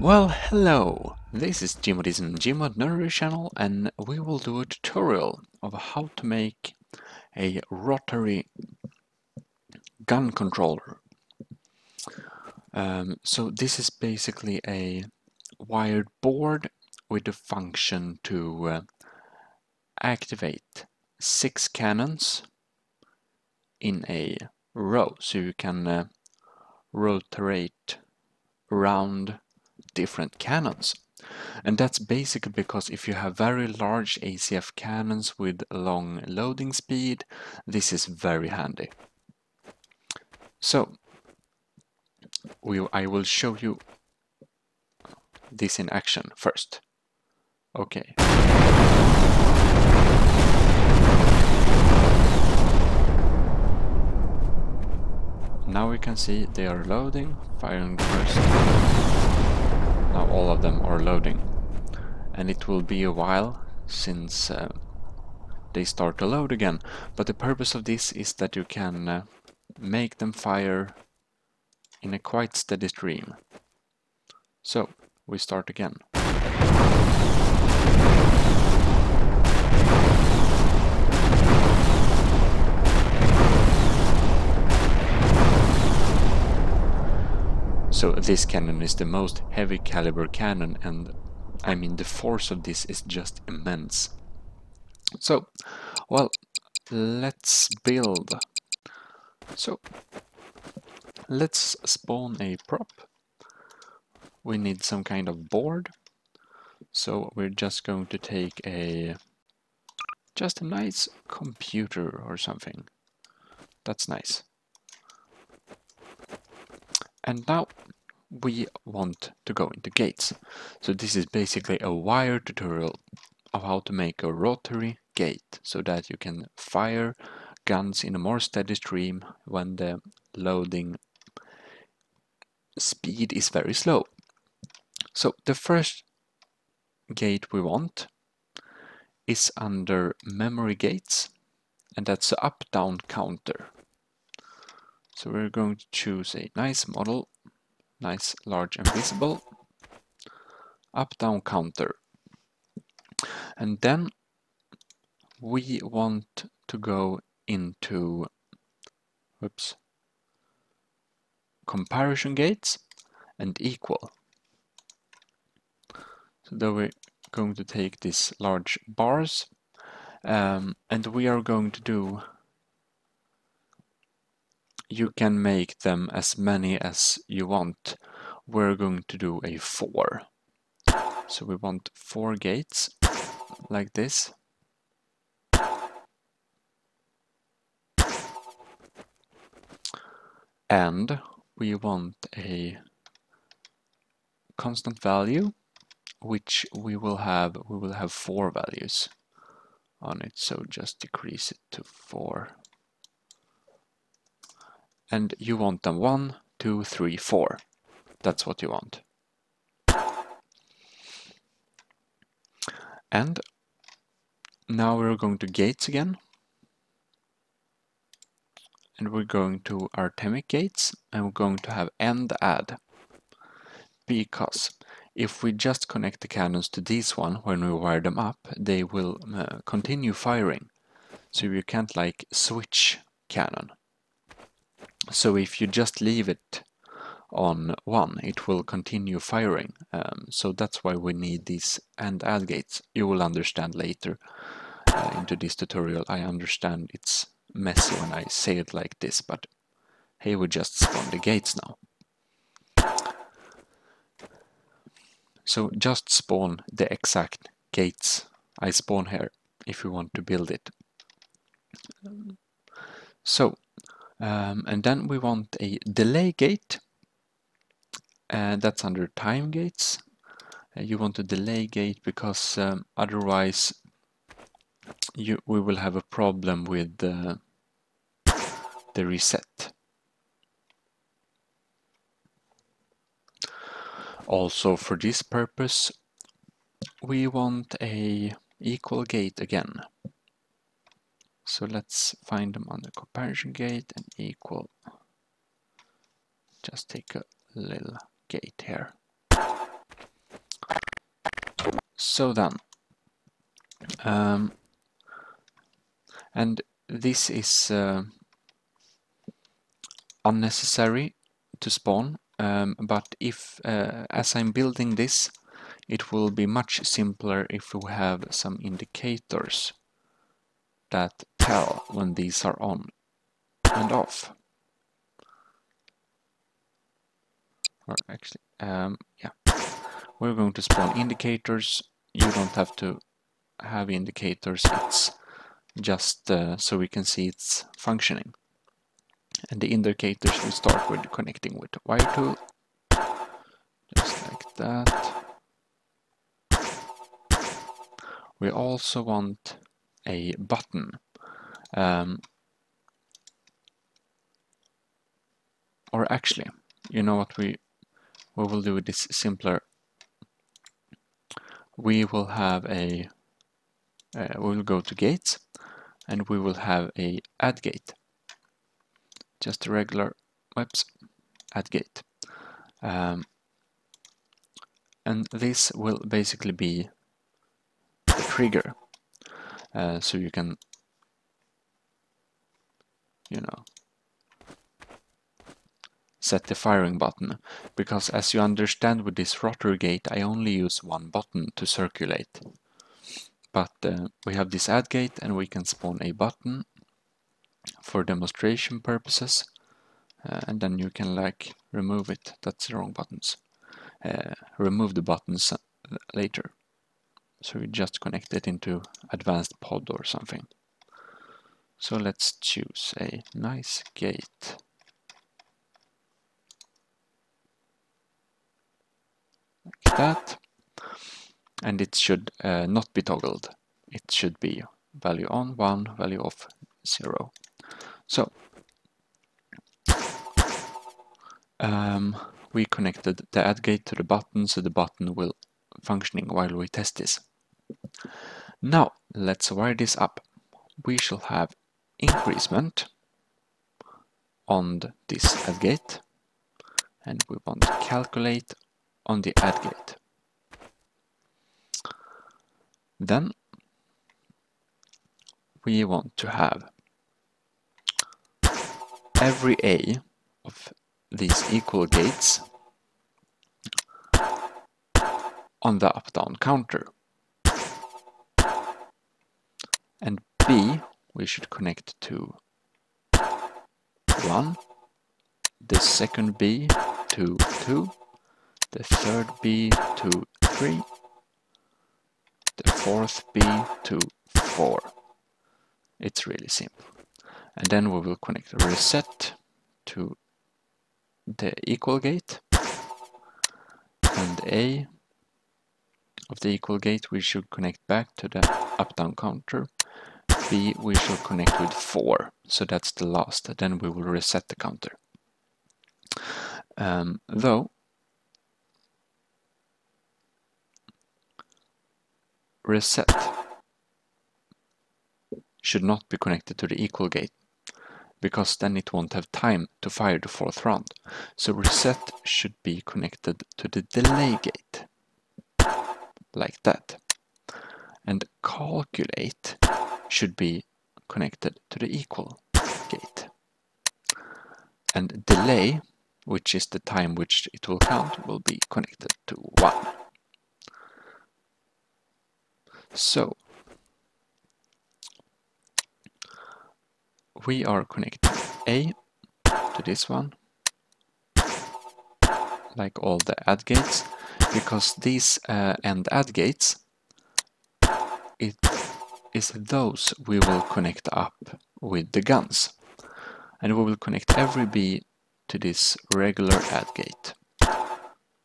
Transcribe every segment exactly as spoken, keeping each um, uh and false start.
Well, hello, this is Gmodism, Gmod Nerdery channel, and we will do a tutorial of how to make a rotary gun controller. Um, so this is basically a wired board with the function to uh, activate six cannons in a row, so you can uh, rotate around different cannons. And that's basically because if you have very large A C F cannons with long loading speed, this is very handy. So we, I will show you this in action first. Okay. Now we can see they are loading, firing first. Now all of them are loading, and it will be a while since uh, they start to load again, but the purpose of this is that you can uh, make them fire in a quite steady stream. So we start again. So this cannon is the most heavy caliber cannon, and I mean the force of this is just immense. So, well, let's build. So, let's spawn a prop. We need some kind of board. So we're just going to take a, just a nice computer or something. That's nice. And now we want to go into gates. So this is basically a wired tutorial of how to make a rotary gate so that you can fire guns in a more steady stream when the loading speed is very slow. So the first gate we want is under memory gates, and that's the up-down counter. So we're going to choose a nice model, nice, large and visible, up-down counter. And then we want to go into oops, comparison gates and equal. So then we're going to take these large bars, um, and we are going to do you can make them as many as you want. We're going to do a four. So we want four gates, like this. And we want a constant value, which we will have, we will have four values on it. So just decrease it to four. And you want them one, two, three, four. That's what you want. And now we're going to gates again. And we're going to arithmetic gates, and we're going to have end add. Because if we just connect the cannons to this one when we wire them up, they will uh, continue firing. So you can't like switch cannon. So if you just leave it on one, it will continue firing. Um, so that's why we need these and add gates. You will understand later uh, into this tutorial. I understand it's messy when I say it like this, but hey, we just spawn the gates now. So just spawn the exact gates I spawn here if you want to build it. So. Um, and then we want a delay gate, and uh, that's under time gates. Uh, you want a delay gate because um, otherwise you, we will have a problem with uh, the reset. Also for this purpose we want a equal gate again. So let's find them on the comparison gate and equal. Just take a little gate here. So done. Um, and this is uh, unnecessary to spawn, um, but if uh, as I'm building this, it will be much simpler if we have some indicators that tell when these are on and off. Or actually, um, yeah, we're going to spawn indicators. You don't have to have indicators, it's just uh, so we can see it's functioning. And the indicators we start with connecting with the wire tool, just like that. We also want a button, um, or actually, you know what we we will do with this simpler. We will have a uh, we will go to gates, and we will have a add gate. Just a regular webs add gate, um, and this will basically be the trigger, uh, so you can, you know, set the firing button, because as you understand with this rotor gate, I only use one button to circulate. But uh, we have this add gate, and we can spawn a button for demonstration purposes, uh, and then you can like remove it. That's the wrong buttons. Uh, remove the buttons later. So we just connect it into advanced pod or something. So let's choose a nice gate. Like that, and it should uh, not be toggled. It should be value on one, value off zero. So um, we connected the add gate to the button, so the button will functioning while we test this. Now let's wire this up. We shall have increment on this add gate, and we want to calculate on the add gate. Then we want to have every A of these equal gates on the up-down counter. And B we should connect to one, the second B to two, the third B to three, the fourth B to four. It's really simple. And then we will connect reset to the equal gate, and A of the equal gate we should connect back to the up-down counter. B we shall connect with four, so that's the last. Then we will reset the counter. Um, though reset should not be connected to the equal gate, because then it won't have time to fire the fourth round. So reset should be connected to the delay gate. Like that. And calculate should be connected to the equal gate. And delay, which is the time which it will count, will be connected to one. So we are connecting A to this one, like all the add gates, because these uh, end add gates, it is those we will connect up with the guns. And we will connect every B to this regular add gate.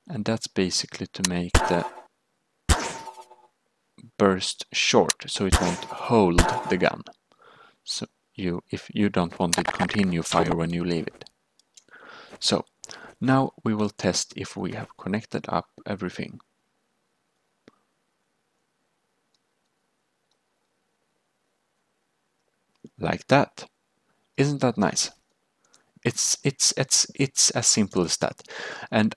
And that's basically to make the burst short, so it won't hold the gun. So you, if you don't want it, continue fire when you leave it. So now we will test if we have connected up everything. Like that. Isn't that nice? It's it's it's it's as simple as that. And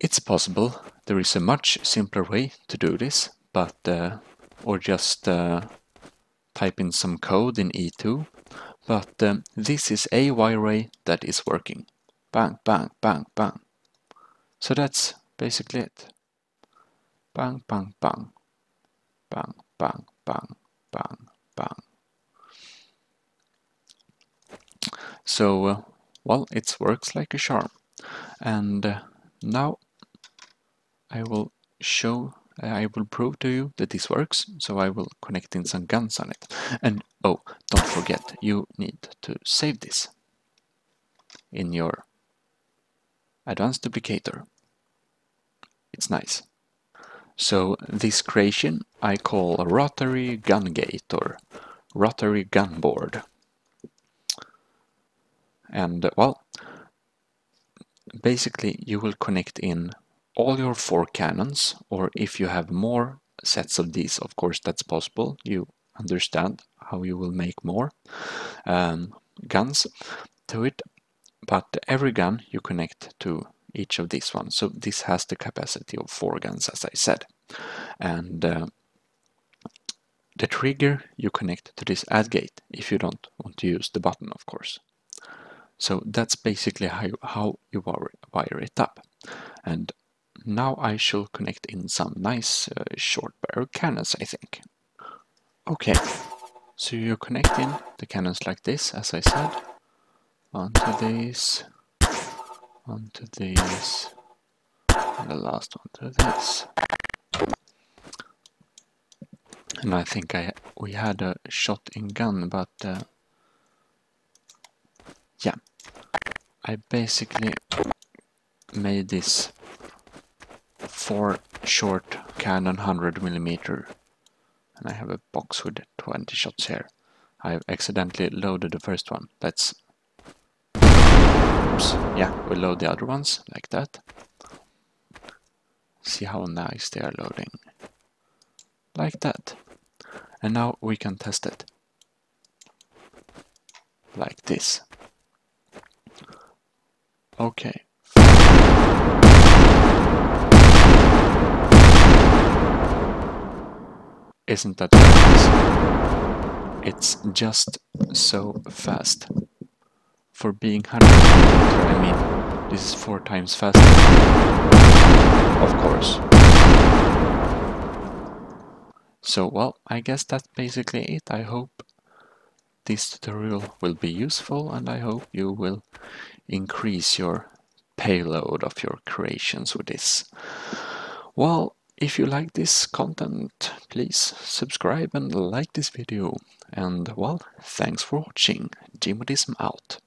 it's possible There is a much simpler way to do this, but uh, or just uh, type in some code in E two. But um, this is a wire array that is working. Bang, bang, bang, bang. So that's basically it. Bang, bang, bang. Bang, bang, bang, bang, bang. So, uh, well, it works like a charm. And uh, now I will show, uh, I will prove to you that this works. So I will connect in some guns on it. And oh, don't forget, you need to save this in your advanced duplicator. It's nice. So this creation I call a rotary gun gate or rotary gun board. And uh, well, basically you will connect in all your four cannons, or if you have more sets of these, of course that's possible. You understand how you will make more um, guns to it, but every gun you connect to each of these ones. So this has the capacity of four guns, as I said. And uh, the trigger you connect to this add gate, if you don't want to use the button, of course. So that's basically how you, how you wire it up. And now I shall connect in some nice uh, short barrel cannons, I think. Okay, so you connect in the cannons like this, as I said. Onto these, onto these, and the last one to this. And I think I we had a shot in gun, but uh, yeah, I basically made this four short cannon one hundred millimeter, and I have a box with twenty shots here. I've accidentally loaded the first one. Let's, oops, yeah, we we'll load the other ones like that. See how nice they are loading, like that. And now we can test it like this. Okay. Isn't that nice? It's just so fast. For being one hundred millimeter, I mean, this is four times faster. Of course. So, well, I guess that's basically it. I hope this tutorial will be useful, and I hope you will increase your payload of your creations with this. Well, if you like this content, please subscribe and like this video. And well, thanks for watching. Gmodism out.